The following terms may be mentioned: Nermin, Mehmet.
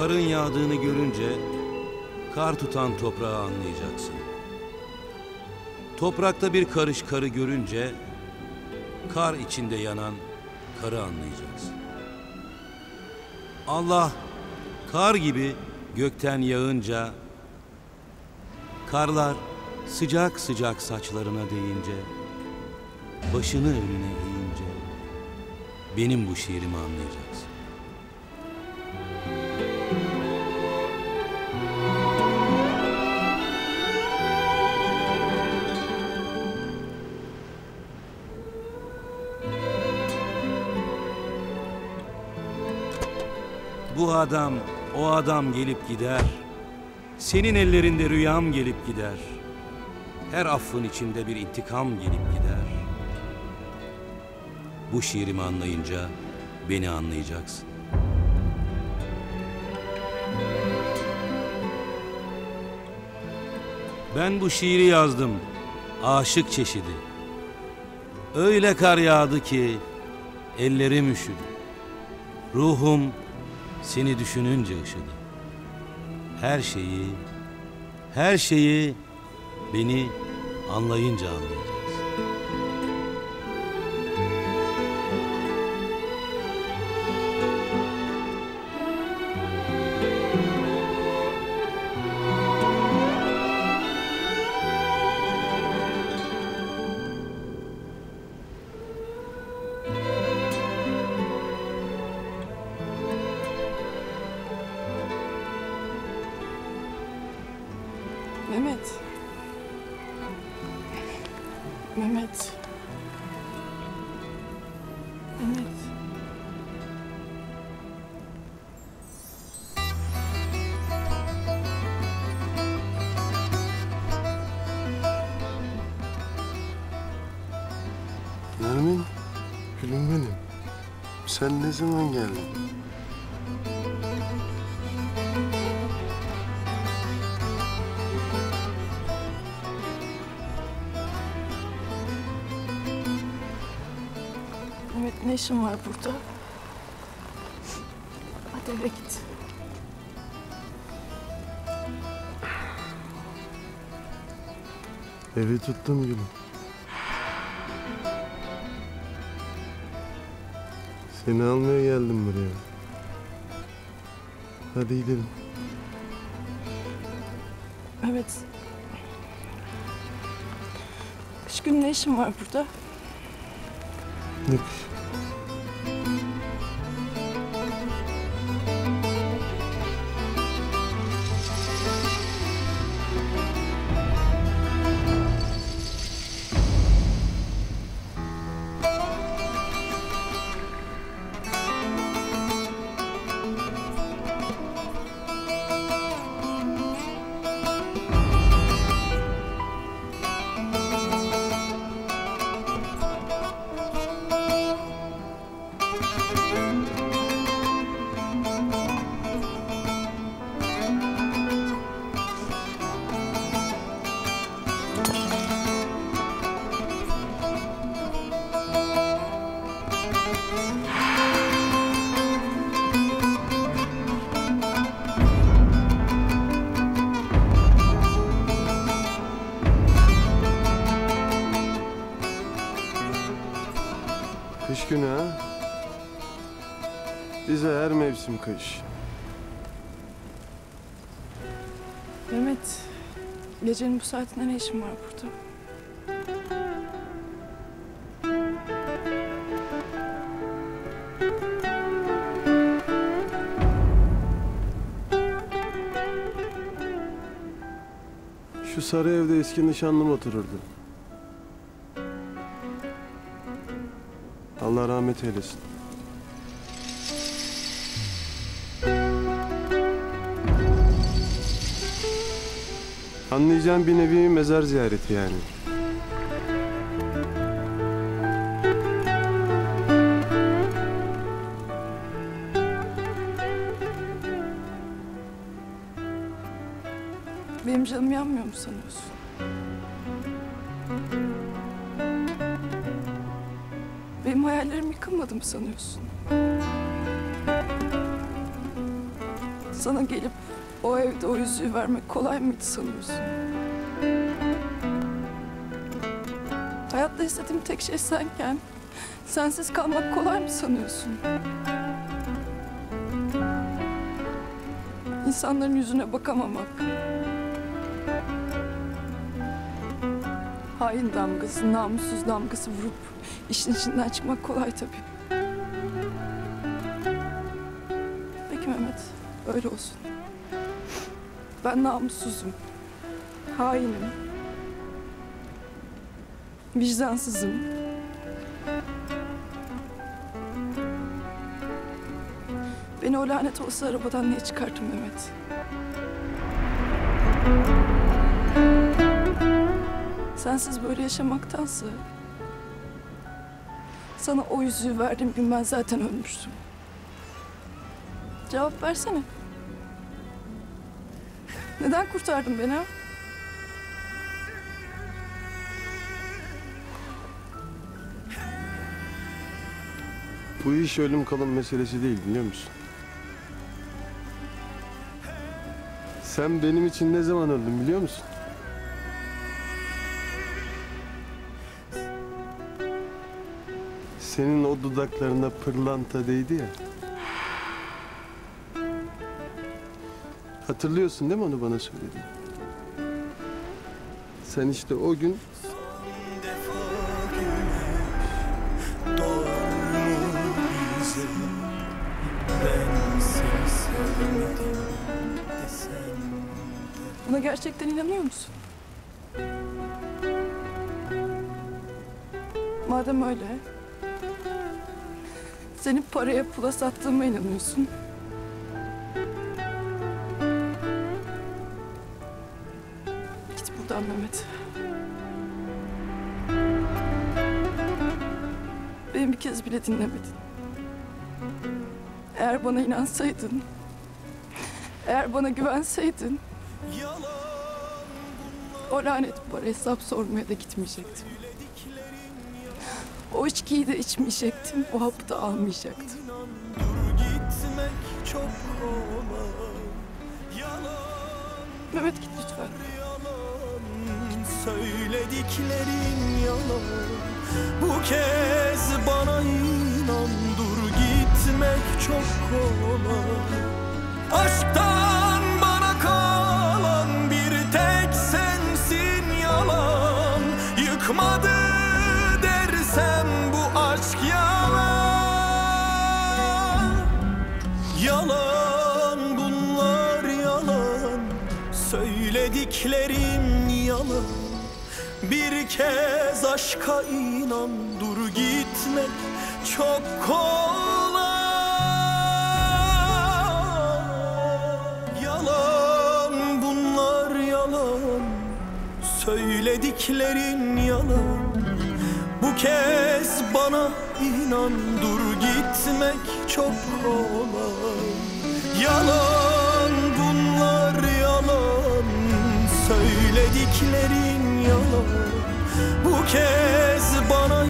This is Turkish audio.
karın yağdığını görünce kar tutan toprağı anlayacaksın. Toprakta bir karış karı görünce kar içinde yanan karı anlayacaksın. Allah kar gibi gökten yağınca, karlar sıcak sıcak saçlarına değince, başını önüne eğince benim bu şiirimi anlayacaksın. Bu adam, o adam gelip gider, senin ellerinde rüyam gelip gider, her affın içinde bir intikam gelip gider. Bu şiirimi anlayınca beni anlayacaksın. Ben bu şiiri yazdım, aşık çeşidi. Öyle kar yağdı ki ellerim üşüdü, ruhum seni düşününce ışıdı. Her şeyi beni anlayınca anlayacaksın. Mehmet. Nermin, gülüm benim. Sen ne zaman geldin? Ne işin var burada? Hadi eve git. Evi tuttum gibi. Seni almaya geldim buraya. Hadi gidelim. Evet. Kış günü ne işin var burada? Ne kış? Kış günü ha? Bize her mevsim kış. Mehmet, gecenin bu saatinde ne işin var burada? Şu sarı evde eski nişanlım otururdu. Allah rahmet eylesin. Anlayacağım, bir nevi mezar ziyareti yani. Benim canım yanmıyor mu sanıyorsun? Benim hayallerim yıkılmadı mı sanıyorsun? Sana gelip o evde o yüzüğü vermek kolay mıydı sanıyorsun? Hayatta istediğim tek şey senken, sensiz kalmak kolay mı sanıyorsun? İnsanların yüzüne bakamamak, hain damgası, namussuz damgası vurup işin içinden çıkmak kolay tabii. Peki Mehmet, öyle olsun. Ben namussuzum, hainim, vicdansızım. Beni o lanet olsa arabadan niye çıkarttın Mehmet? Sensiz böyle yaşamaktansa, sana o yüzüğü verdiğim gün ben zaten ölmüştüm. Cevap versene. Neden kurtardın beni? Bu iş ölüm kalım meselesi değil, biliyor musun? Sen benim için ne zaman öldün biliyor musun? Senin o dudaklarına pırlanta değdi ya. Hatırlıyorsun değil mi onu bana söylediğini? Sen işte o gün... Buna gerçekten inanıyor musun? Madem öyle... Seni paraya pula sattığıma inanıyorsun. Git buradan Mehmet. Beni bir kez bile dinlemedin. Eğer bana inansaydın, eğer bana güvenseydin... o lanet para hesap sormaya da gitmeyecektim. O içkiyi de içmeyecektim, o hapı da almayacaktım. Mehmet git lütfen. Söylediklerin yalan, bu kez bana inan, dur gitmek çok kolay. Aşktan bana kalan bir tek sensin yalan, yıkmadı. Sen bu aşk yalan, yalan bunlar yalan, söylediklerim yalan. Bir kez aşka inan, dur gitmek çok kolay. Yalan bunlar yalan, söylediklerim yalan. Bu kez bana inan, dur gitmek çok kolay. Yalan bunlar yalan, söylediklerin yalan.